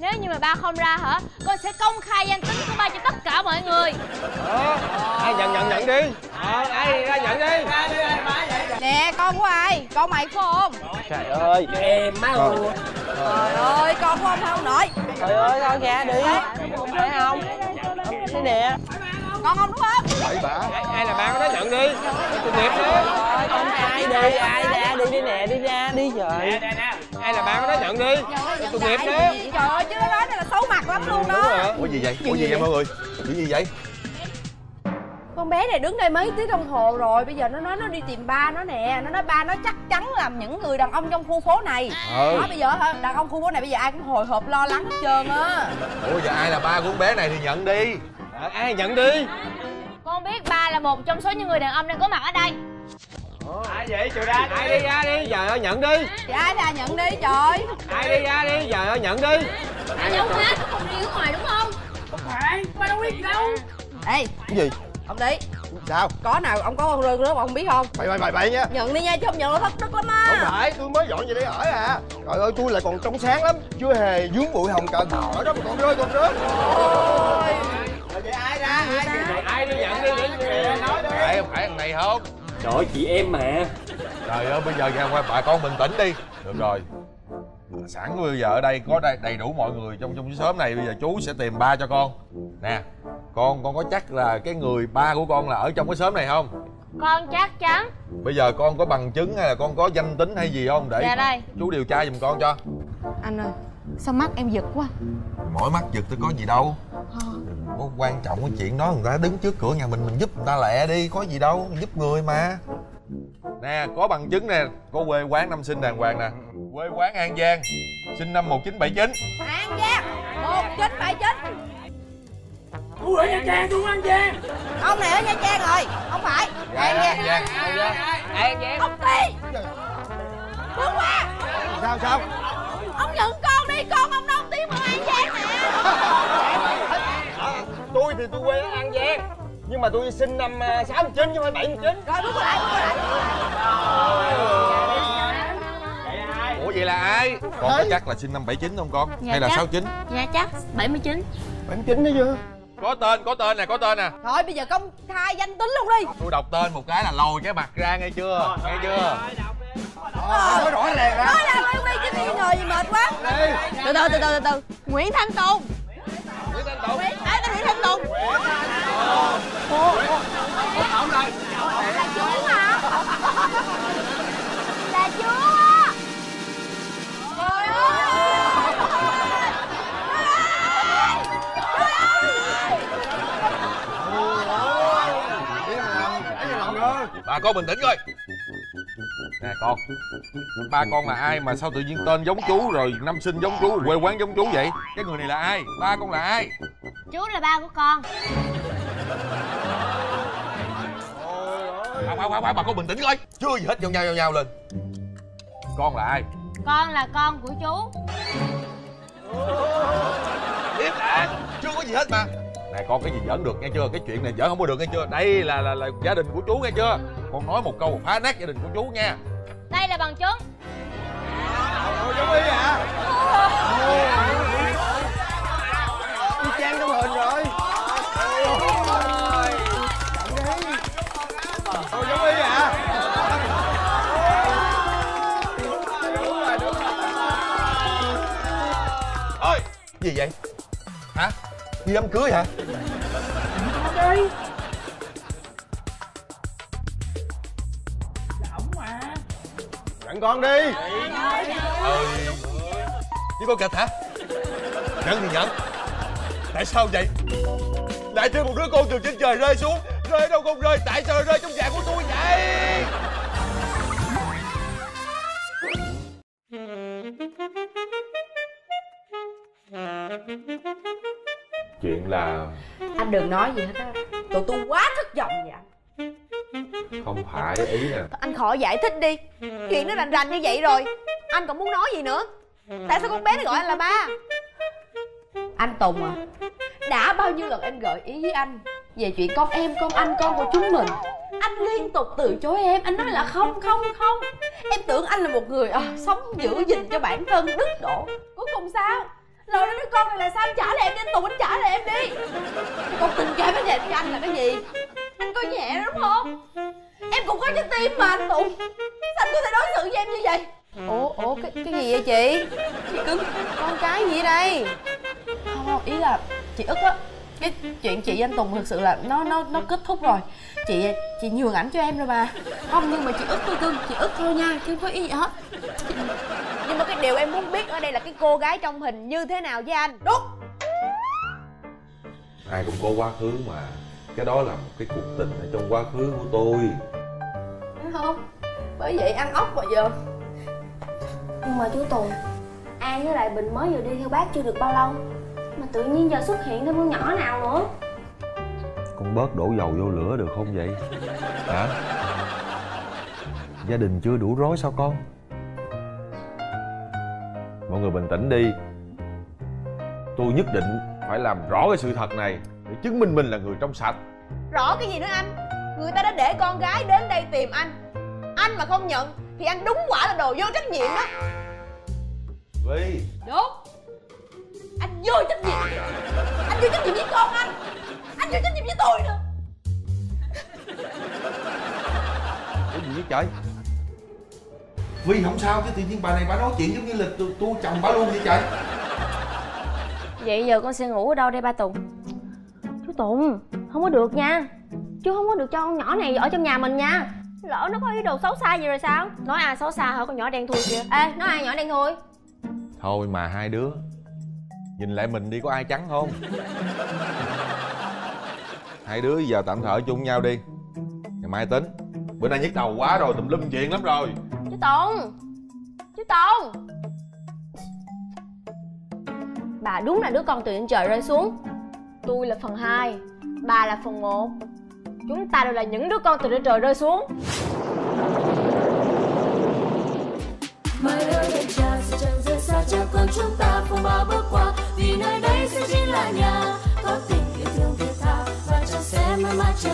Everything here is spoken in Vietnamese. Nếu như mà ba không ra hả, con sẽ công khai danh tính của ba cho tất cả mọi người. Ai nhận đi. Ai ra nhận đi. Nè, con của ai? Con mày phải không? Trời ơi, em má ơi. Trời ơi, con của ông không nổi. Trời ơi, con ra đi. Phải không? Thế nè. Con không đúng không? Bậy bạ. Ai là ba nó nhận đi. Tội nghiệp đó. Ông ai đi, ai ra đi đi nè, đi ra đi trời. Ai là ba nó nhận đi. Tội nghiệp đó. Trời ơi, chứ nó nói là xấu mặt lắm luôn đó. Ủa gì vậy? Ủa gì vậy mọi người? Chuyện gì vậy? Con bé này đứng đây mấy tiếng đồng hồ rồi, bây giờ nó nói nó đi tìm ba nó nè. Nó nói ba nó chắc chắn là những người đàn ông trong khu phố này. Nói bây giờ đàn ông khu phố này bây giờ ai cũng hồi hộp lo lắng hết trơn á. Ủa giờ ai là ba của con bé này thì nhận đi. Ai nhận đi. Con biết ba là một trong số những người đàn ông đang có mặt ở đây. Ai vậy? Trời ra, ai đi ra đi, giờ ơi nhận đi. Thì ai ra nhận đi trời. Ai đi ra đi, giờ ơi nhận đi. Anh Dũng hả? Không đi ở ngoài đúng không? Không phải, ba đâu biết gì đâu. Ê, cái gì? Ông đi. Sao? Có nào ông có rơi rớt ông biết không? Bậy nha. Nhận đi nha chứ không nhận là thất đức lắm á. Không phải, tôi mới dọn về đây ở à. Trời ơi tôi lại còn trong sáng lắm, chưa hề vướng bụi hồng cờ ở đó mà còn rơi con rớt. Ôi. Vậy ai ra? Ai đi nhận đi nói đi. Phải không phải thằng này không? Trời ơi chị em mà. Trời ơi bây giờ ra ngoài bà con bình tĩnh đi. Được rồi. Sẵn bây giờ ở đây có đầy đủ mọi người trong cái xóm này, bây giờ chú sẽ tìm ba cho con. Nè, con có chắc là cái người ba của con là ở trong cái xóm này không? Con chắc chắn. Bây giờ con có bằng chứng hay là con có danh tính hay gì không để đây. Chú điều tra giùm con cho. Anh ơi, sao mắt em giật quá. Mỗi mắt giật tôi có gì đâu. Có quan trọng cái chuyện đó, người ta đứng trước cửa nhà mình giúp người ta lẹ đi, có gì đâu, giúp người mà. Nè, có bằng chứng nè, có quê quán năm sinh đàng hoàng nè. Quê quán An Giang, sinh năm 1979. An Giang, 1979. Tôi ở Nha Trang, tôi An Giang. Ông này ở Nha Trang rồi, không phải. An Giang, An Giang. Ông Ti. Đúng quá. Sao sao? Ông nhận con đi, con ông đâu tiếng ở An Giang nè. Tôi thì tôi quê ở An Giang. Nhưng mà tôi sinh năm 69 chứ không phải 79. Rồi bước lại, bước lại. Ủa vậy là ai? Con có chắc là sinh năm 79 không con? Dạ hay chắc. Là 69? Dạ chắc 79. 79 đó chưa? Có tên nè, có tên nè. Thôi bây giờ công khai danh tính luôn đi. Tôi đọc tên một cái là lồi cái mặt ra nghe chưa? Rồi, nghe chưa? Nói rõ ràng ra. Nói ra luôn đi chứ đi ngồi gì mệt quá. Từ từ. Nguyễn Thanh Tùng. Nguyễn Thanh Tùng. Ông đây. Là chú hả? Là chú. Trời ơi. Bà con bình tĩnh coi. Nè con, ba con là ai mà sao tự nhiên tên giống chú rồi năm sinh giống chú, quê quán giống chú vậy? Cái người này là ai? Ba con là ai? Chú là ba của con. Không, bà con bình tĩnh coi. Chưa gì hết, nhau lên. Con là ai? Con là con của chú. Tiếp lại, chưa có gì hết mà. Nè con cái gì giỡn được nghe chưa? Cái chuyện này giỡn không có được nghe chưa? Đây là gia đình của chú nghe chưa? Con nói một câu phá nát gia đình của chú nha. Đây là bằng chứng. Ôi giống y hả? Y chang trong hình rồi. Ôi giống y hả? Ôi gì vậy? Hả? Đi đám cưới hả? Đi. Là ổng mà. Nhận con đi. Chứ con kịch hả? Nhận thì nhận. Tại sao vậy? Lại thêm một đứa con từ trên trời rơi xuống. Rơi đâu không rơi, tại sao rơi trong nhà của tôi vậy? Chuyện là... Anh đừng nói gì hết á. Tụi tôi quá thất vọng vậy anh. Không phải ý nè. Anh khỏi giải thích đi. Chuyện nó rành rành như vậy rồi, anh còn muốn nói gì nữa? Tại sao con bé nó gọi anh là ba? Anh Tùng à, đã bao nhiêu lần em gợi ý với anh về chuyện con em, con anh, con của chúng mình, anh liên tục từ chối em. Anh nói là không. Em tưởng anh là một người sống giữ gìn cho bản thân, đức độ. Cuối cùng sao? Rồi đứa con này là sao? Anh trả lại em đi, anh Tùng, anh trả lại em đi. Con tình cảm với dành cho anh là cái gì? Anh có nhẹ đúng không? Em cũng có trái tim mà anh Tùng, sao anh có thể đối xử với em như vậy? Ủa cái gì vậy chị? Chị cứng, con cái gì đây? Không, ý là chị ức á. Cái chuyện chị với anh Tùng thực sự là nó kết thúc rồi. Chị nhường ảnh cho em rồi mà. Không, nhưng mà chị ức tôi cưng, chị ức thôi nha, chứ có ý gì hết. Nhưng mà cái điều em muốn biết ở đây là cái cô gái trong hình như thế nào với anh. Đúng. Ai cũng có quá khứ mà. Cái đó là một cái cuộc tình ở trong quá khứ của tôi. Đúng không? Bởi vậy ăn ốc mà giờ. Nhưng mà chú Tùng, An với lại Bình mới vừa đi theo bác chưa được bao lâu mà tự nhiên giờ xuất hiện thêm con nhỏ nào nữa. Con bớt đổ dầu vô lửa được không vậy? Hả? Gia đình chưa đủ rối sao con? Mọi người bình tĩnh đi. Tôi nhất định phải làm rõ cái sự thật này để chứng minh mình là người trong sạch. Rõ cái gì nữa anh? Người ta đã để con gái đến đây tìm anh mà không nhận thì anh đúng quả là đồ vô trách nhiệm đó. Vy. Đúng. Anh vô trách nhiệm. Anh vô trách nhiệm với con anh. Anh vô trách nhiệm với tôi nữa. Cái gì vậy trời? Vy không sao chứ tự nhiên bà này bà nói chuyện giống như là tôi chồng bà luôn vậy trời. Vậy giờ con sẽ ngủ ở đâu đây ba Tùng? Chú Tùng, không có được nha. Chú không có được cho con nhỏ này ở trong nhà mình nha. Lỡ nó có ý đồ xấu xa gì rồi sao? Nói ai xấu xa hả con nhỏ đen thui kìa. Ê, nói ai nhỏ đen thui. Thôi mà hai đứa nhìn lại mình đi, có ai trắng không? Hai đứa giờ tạm thở chung nhau đi, ngày mai tính. Bữa nay nhức đầu quá rồi, tùm lum chuyện lắm rồi. Chú Tùng, chú Tùng, bà đúng là đứa con từ trên trời rơi xuống. Tôi là phần 2, bà là phần 1. Chúng ta đều là những đứa con từ trên trời rơi xuống. Chắc còn chúng ta không bao bước qua, vì nơi đây sẽ chính là nhà có tình yêu thương thiết tha và chắc sẽ mãi mãi